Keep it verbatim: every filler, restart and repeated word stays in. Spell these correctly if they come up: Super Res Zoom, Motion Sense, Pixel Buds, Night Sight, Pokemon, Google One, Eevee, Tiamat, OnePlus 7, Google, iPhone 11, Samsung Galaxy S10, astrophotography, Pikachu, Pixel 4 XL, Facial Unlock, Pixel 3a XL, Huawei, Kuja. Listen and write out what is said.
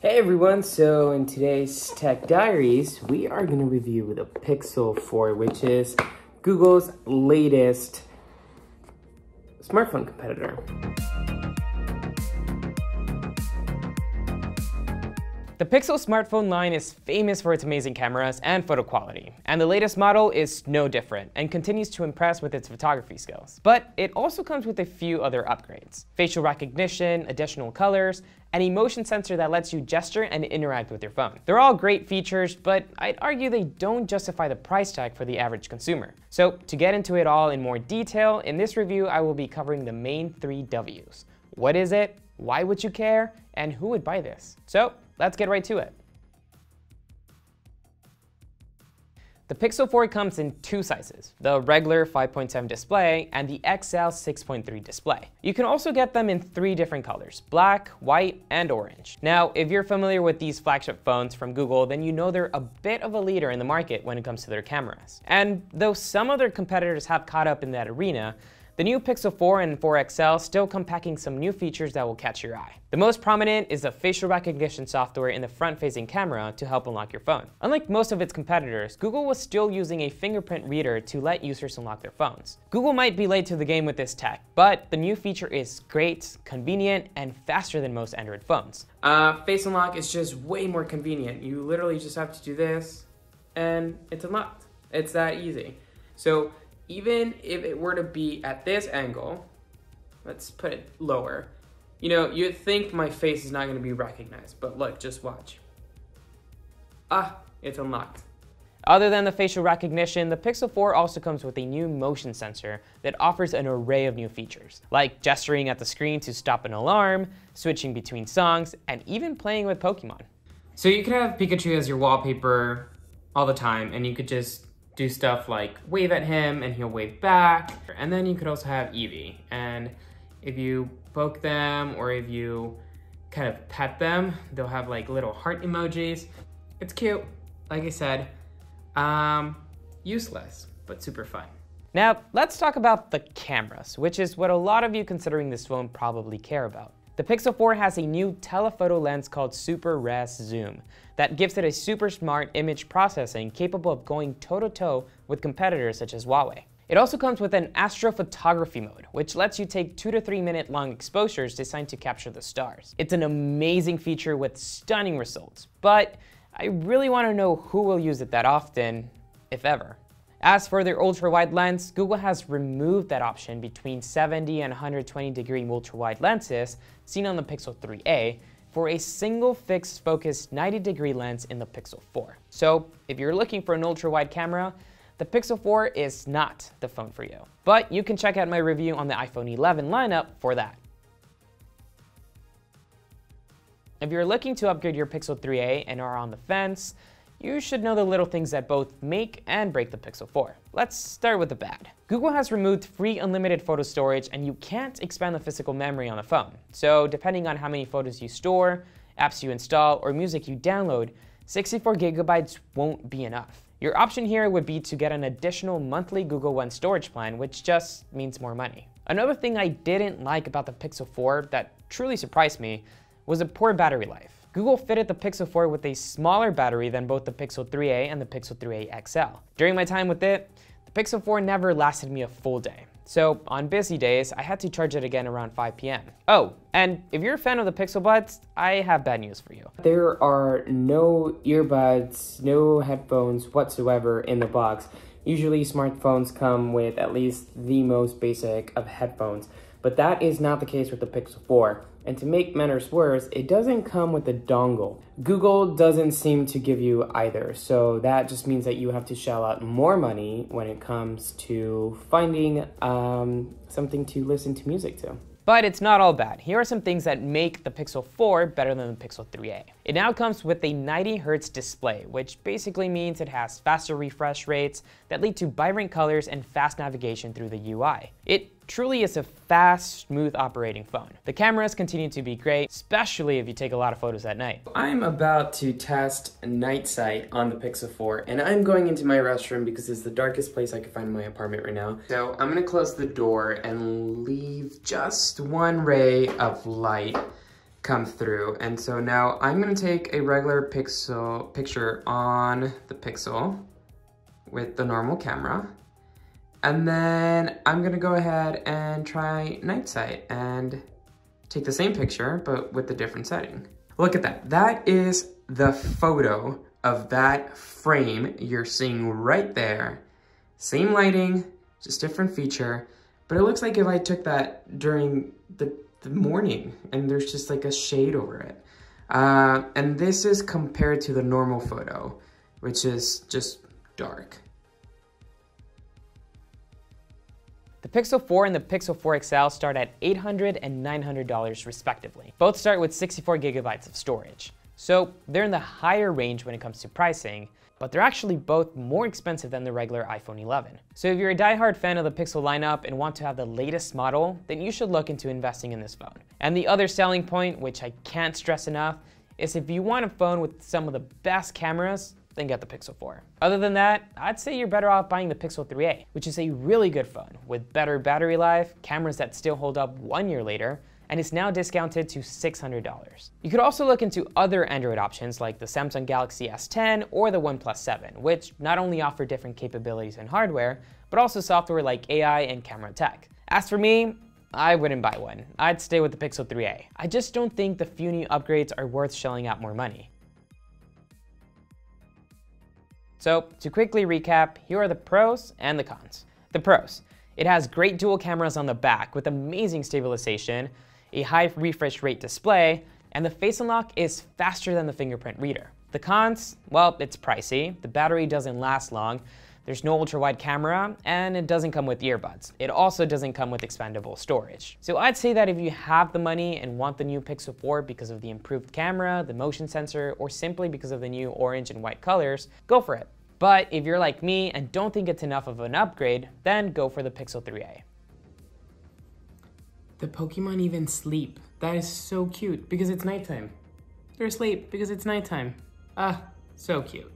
Hey everyone, so in today's Tech Diaries, we are going to review the Pixel four, which is Google's latest smartphone competitor. The Pixel smartphone line is famous for its amazing cameras and photo quality, and the latest model is no different and continues to impress with its photography skills. But it also comes with a few other upgrades: facial recognition, additional colors, and a motion sensor that lets you gesture and interact with your phone. They're all great features, but I'd argue they don't justify the price tag for the average consumer. So to get into it all in more detail, in this review I will be covering the main three W's. What is it? Why would you care? And who would buy this? So let's get right to it. The Pixel four comes in two sizes, the regular five point seven display and the X L six point three display. You can also get them in three different colors: black, white, and orange. Now, if you're familiar with these flagship phones from Google, then you know they're a bit of a leader in the market when it comes to their cameras. And though some of their competitors have caught up in that arena, the new Pixel four and four X L still come packing some new features that will catch your eye. The most prominent is the facial recognition software in the front-facing camera to help unlock your phone. Unlike most of its competitors, Google was still using a fingerprint reader to let users unlock their phones. Google might be late to the game with this tech, but the new feature is great, convenient, and faster than most Android phones. Uh, face unlock is just way more convenient. You literally just have to do this, and it's unlocked. It's that easy. So, even if it were to be at this angle, let's put it lower, you know, you'd think my face is not going to be recognized, but look, just watch. Ah, it's unlocked. Other than the facial recognition, the Pixel four also comes with a new motion sensor that offers an array of new features, like gesturing at the screen to stop an alarm, switching between songs, and even playing with Pokemon. So you could have Pikachu as your wallpaper all the time, and you could just do stuff like wave at him and he'll wave back. And then you could also have Eevee, and if you poke them or if you kind of pet them, they'll have like little heart emojis. It's cute, like I said, um, useless, but super fun. Now let's talk about the cameras, which is what a lot of you considering this phone probably care about. The Pixel four has a new telephoto lens called Super Res Zoom that gives it a super smart image processing capable of going toe-to-toe with competitors such as Huawei. It also comes with an astrophotography mode, which lets you take two to three minute long exposures designed to capture the stars. It's an amazing feature with stunning results, but I really want to know who will use it that often, if ever. As for their ultra-wide lens, Google has removed that option between seventy and one hundred twenty degree ultra-wide lenses seen on the Pixel three A for a single fixed focus ninety degree lens in the Pixel four. So if you're looking for an ultra-wide camera, the Pixel four is not the phone for you. But you can check out my review on the iPhone eleven lineup for that. If you're looking to upgrade your Pixel three A and are on the fence, you should know the little things that both make and break the Pixel four. Let's start with the bad. Google has removed free unlimited photo storage, and you can't expand the physical memory on the phone. So depending on how many photos you store, apps you install, or music you download, sixty-four gigabytes won't be enough. Your option here would be to get an additional monthly Google One storage plan, which just means more money. Another thing I didn't like about the Pixel four that truly surprised me was the poor battery life. Google fitted the Pixel four with a smaller battery than both the Pixel three A and the Pixel three A X L. During my time with it, the Pixel four never lasted me a full day. So on busy days, I had to charge it again around five p m Oh, and if you're a fan of the Pixel Buds, I have bad news for you. There are no earbuds, no headphones whatsoever in the box. Usually smartphones come with at least the most basic of headphones, but that is not the case with the Pixel four. And to make matters worse, it doesn't come with a dongle. Google doesn't seem to give you either, so that just means that you have to shell out more money when it comes to finding um, something to listen to music to. But it's not all bad. Here are some things that make the Pixel four better than the Pixel three A. It now comes with a ninety hertz display, which basically means it has faster refresh rates that lead to vibrant colors and fast navigation through the U I. It truly is a fast, smooth operating phone. The cameras continue to be great, especially if you take a lot of photos at night. I'm about to test Night Sight on the Pixel four, and I'm going into my restroom because it's the darkest place I can find in my apartment right now. So I'm gonna close the door and leave just one ray of light come through. And so now I'm gonna take a regular pixel picture on the Pixel with the normal camera. And then I'm gonna go ahead and try Night Sight and take the same picture, but with a different setting. Look at that. That is the photo of that frame you're seeing right there. Same lighting, just different feature. But it looks like if I took that during the, the morning and there's just like a shade over it. Uh, and this is compared to the normal photo, which is just dark. The Pixel four and the Pixel four X L start at eight hundred dollars and nine hundred dollars respectively. Both start with sixty-four gigabytes of storage. So they're in the higher range when it comes to pricing, but they're actually both more expensive than the regular iPhone eleven. So if you're a diehard fan of the Pixel lineup and want to have the latest model, then you should look into investing in this phone. And the other selling point, which I can't stress enough, is if you want a phone with some of the best cameras, then get the Pixel four. Other than that, I'd say you're better off buying the Pixel three A, which is a really good phone with better battery life, cameras that still hold up one year later, and it's now discounted to six hundred dollars. You could also look into other Android options like the Samsung Galaxy S ten or the OnePlus seven, which not only offer different capabilities and hardware, but also software like A I and camera tech. As for me, I wouldn't buy one. I'd stay with the Pixel three A. I just don't think the few new upgrades are worth shelling out more money. So to quickly recap, here are the pros and the cons. The pros, it has great dual cameras on the back with amazing stabilization, a high refresh rate display, and the face unlock is faster than the fingerprint reader. The cons, well, it's pricey, the battery doesn't last long, there's no ultra-wide camera, and it doesn't come with earbuds. It also doesn't come with expandable storage. So I'd say that if you have the money and want the new Pixel four because of the improved camera, the motion sensor, or simply because of the new orange and white colors, go for it. But if you're like me and don't think it's enough of an upgrade, then go for the Pixel three A. The Pokemon even sleep. That is so cute because it's nighttime. They're asleep because it's nighttime. Ah, so cute.